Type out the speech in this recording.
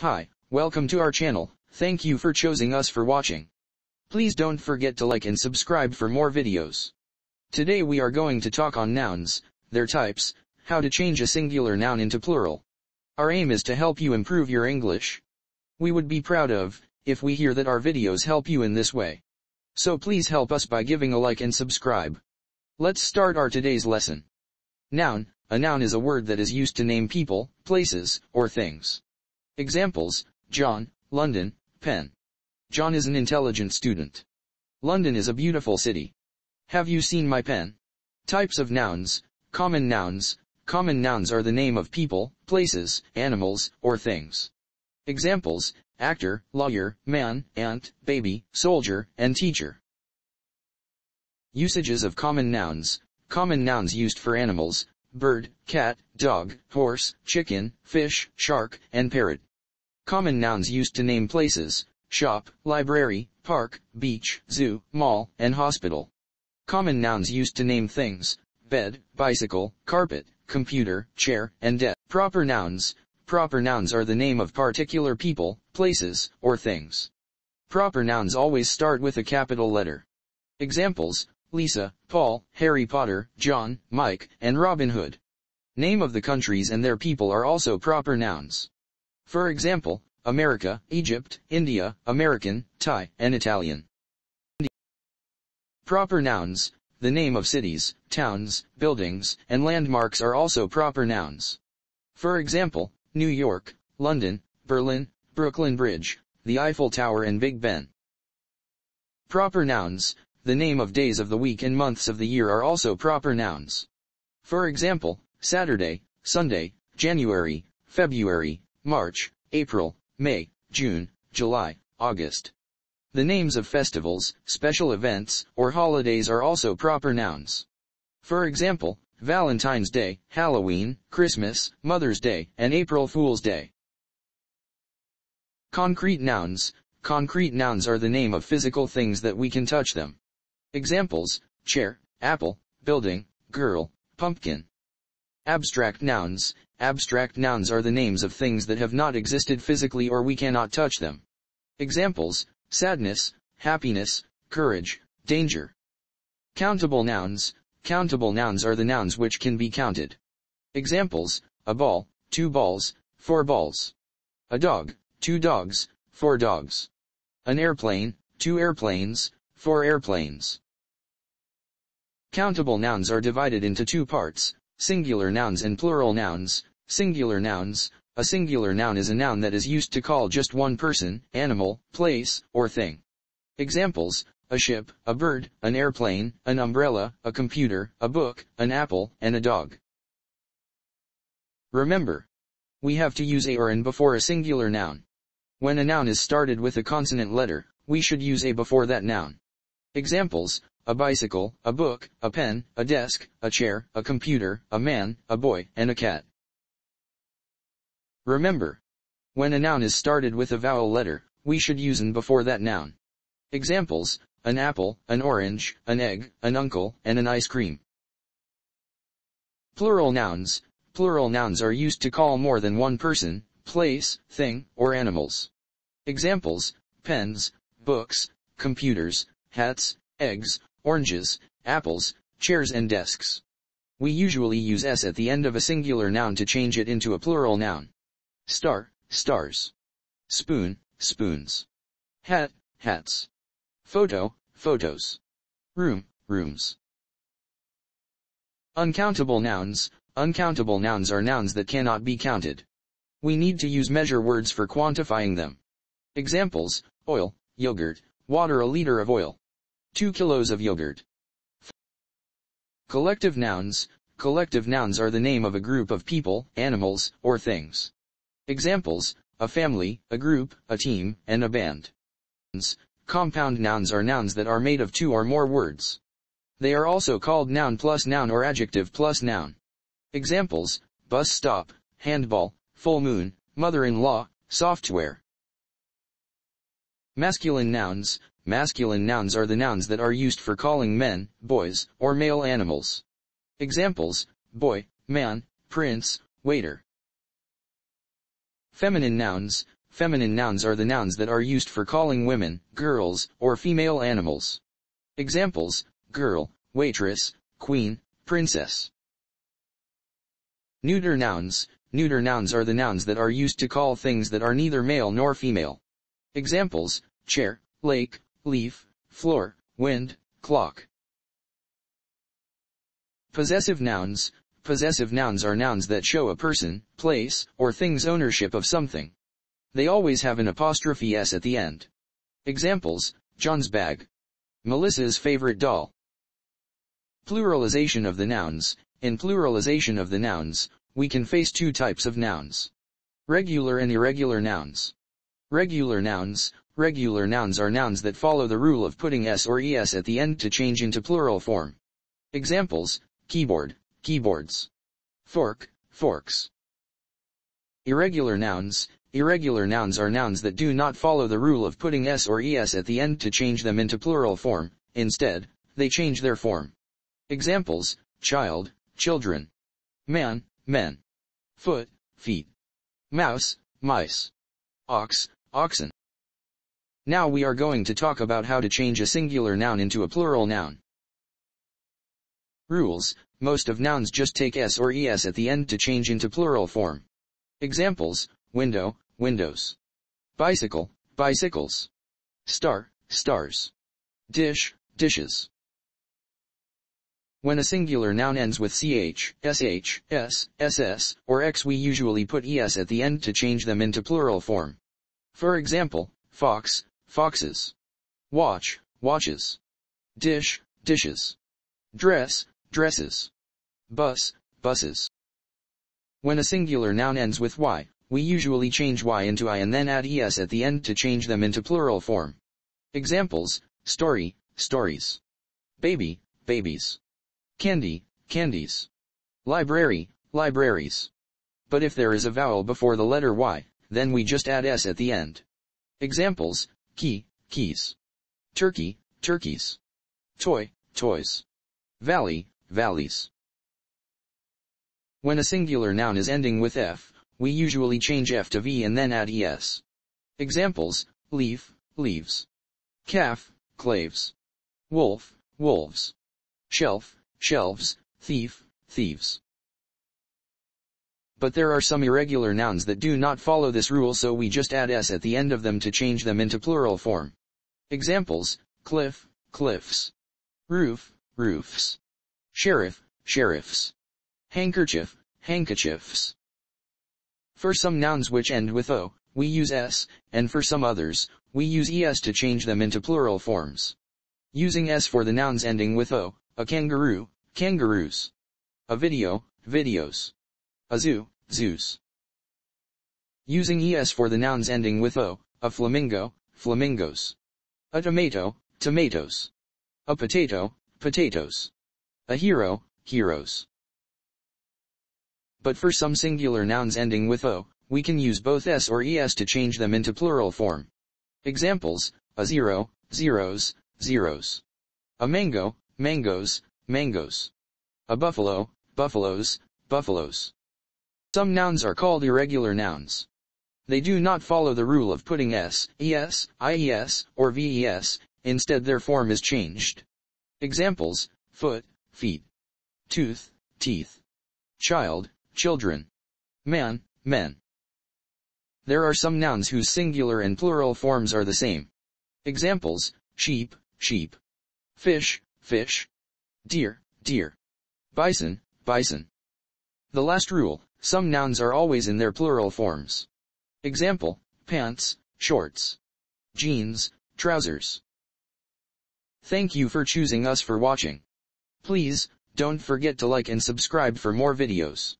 Hi, welcome to our channel, thank you for choosing us for watching. Please don't forget to like and subscribe for more videos. Today we are going to talk on nouns, their types, how to change a singular noun into plural. Our aim is to help you improve your English. We would be proud of, if we hear that our videos help you in this way. So please help us by giving a like and subscribe. Let's start our today's lesson. Noun. A noun is a word that is used to name people, places, or things. Examples: John, London, pen. John is an intelligent student. London is a beautiful city. Have you seen my pen? Types of nouns. Common nouns. Common nouns are the name of people, places, animals, or things. Examples: actor, lawyer, man, aunt, baby, soldier, and teacher. Usages of common nouns. Common nouns used for animals: bird, cat, dog, horse, chicken, fish, shark, and parrot. Common nouns used to name places: shop, library, park, beach, zoo, mall, and hospital. Common nouns used to name things: bed, bicycle, carpet, computer, chair, and desk. Proper nouns. Proper nouns are the name of particular people, places, or things. Proper nouns always start with a capital letter. Examples: Lisa, Paul, Harry Potter, John, Mike, and Robin Hood. Name of the countries and their people are also proper nouns. For example, America, Egypt, India, American, Thai, and Italian. Proper nouns. The name of cities, towns, buildings, and landmarks are also proper nouns. For example, New York, London, Berlin, Brooklyn Bridge, the Eiffel Tower, and Big Ben. Proper nouns. The name of days of the week and months of the year are also proper nouns. For example, Saturday, Sunday, January, February, March, April, May, June, July, August. The names of festivals, special events, or holidays are also proper nouns. For example, Valentine's Day, Halloween, Christmas, Mother's Day, and April Fool's Day. Concrete nouns. Concrete nouns are the name of physical things that we can touch them. Examples: chair, apple, building, girl, pumpkin. Abstract nouns. Abstract nouns are the names of things that have not existed physically or we cannot touch them. Examples: sadness, happiness, courage, danger. Countable nouns. Countable nouns are the nouns which can be counted. Examples: a ball, two balls, four balls. A dog, two dogs, four dogs. An airplane, two airplanes, four airplanes. Countable nouns are divided into two parts: singular nouns and plural nouns. Singular nouns. A singular noun is a noun that is used to call just one person, animal, place, or thing. Examples: a ship, a bird, an airplane, an umbrella, a computer, a book, an apple, and a dog. Remember, we have to use a or an before a singular noun. When a noun is started with a consonant letter, we should use a before that noun. Examples: a bicycle, a book, a pen, a desk, a chair, a computer, a man, a boy, and a cat. Remember, when a noun is started with a vowel letter, we should use an before that noun. Examples: an apple, an orange, an egg, an uncle, and an ice cream. Plural nouns. Plural nouns are used to call more than one person, place, thing, or animals. Examples: pens, books, computers, hats, eggs, oranges, apples, chairs, and desks. We usually use s at the end of a singular noun to change it into a plural noun. Star, stars. Spoon, spoons. Hat, hats. Photo, photos. Room, rooms. Uncountable nouns. Uncountable nouns are nouns that cannot be counted. We need to use measure words for quantifying them. Examples: oil, yogurt, water, a liter of oil, 2 kilos of yogurt. Collective nouns. Collective nouns are the name of a group of people, animals, or things. Examples: a family, a group, a team, and a band. Compound nouns are nouns that are made of two or more words. They are also called noun plus noun or adjective plus noun. Examples: bus stop, handball, full moon, mother-in-law, software. Masculine nouns. Masculine nouns are the nouns that are used for calling men, boys, or male animals. Examples: boy, man, prince, waiter. Feminine nouns. Feminine nouns are the nouns that are used for calling women, girls, or female animals. Examples: girl, waitress, queen, princess. Neuter nouns. Neuter nouns are the nouns that are used to call things that are neither male nor female. Examples: chair, lake, leaf, floor, wind, clock. Possessive nouns. Possessive nouns are nouns that show a person, place, or thing's ownership of something. They always have an apostrophe s at the end. Examples: John's bag, Melissa's favorite doll. Pluralization of the nouns. In pluralization of the nouns, we can face two types of nouns: regular and irregular nouns. Regular nouns are nouns that follow the rule of putting s or es at the end to change into plural form. Examples: keyboard, keyboards. Fork, forks. Irregular nouns are nouns that do not follow the rule of putting s or es at the end to change them into plural form. Instead, they change their form. Examples: child, children. Man, men. Foot, feet. Mouse, mice. Ox, oxen. Now we are going to talk about how to change a singular noun into a plural noun. Rules. Most of nouns just take s or es at the end to change into plural form. Examples: window, windows. Bicycle, bicycles. Star, stars. Dish, dishes. When a singular noun ends with ch, sh, s, ss, or x, we usually put es at the end to change them into plural form. For example: fox, foxes. Watch, watches. Dish, dishes. Dress, dresses. Bus, buses. When a singular noun ends with y, we usually change y into I and then add es at the end to change them into plural form. Examples: story, stories. Baby, babies. Candy, candies. Library, libraries. But if there is a vowel before the letter y, then we just add s at the end. Examples: key, keys. Turkey, turkeys. Toy, toys. Valley, valleys. When a singular noun is ending with f, we usually change f to v and then add es. Examples: leaf, leaves. Calf, claves. Wolf, wolves. Shelf, shelves. Thief, thieves. But there are some irregular nouns that do not follow this rule, so we just add s at the end of them to change them into plural form. Examples: cliff, cliffs. Roof, roofs. Sheriff, sheriffs. Handkerchief, handkerchiefs. For some nouns which end with o, we use s, and for some others, we use es to change them into plural forms. Using s for the nouns ending with o: a kangaroo, kangaroos. A video, videos. A zoo, zoos. Using es for the nouns ending with o: a flamingo, flamingos. A tomato, tomatoes. A potato, potatoes. A hero, heroes. But for some singular nouns ending with o, we can use both s or es to change them into plural form. Examples: a zero, zeros, zeros. A mango, mangoes, mangoes. A buffalo, buffaloes, buffaloes. Some nouns are called irregular nouns. They do not follow the rule of putting s, es, ies, or ves. Instead, their form is changed. Examples: foot, feet. Tooth, teeth. Child, children. Man, men. There are some nouns whose singular and plural forms are the same. Examples: sheep, sheep. Fish, fish. Deer, deer. Bison, bison. The last rule: some nouns are always in their plural forms. Example: pants, shorts. Jeans, trousers. Thank you for choosing us for watching. Please, don't forget to like and subscribe for more videos.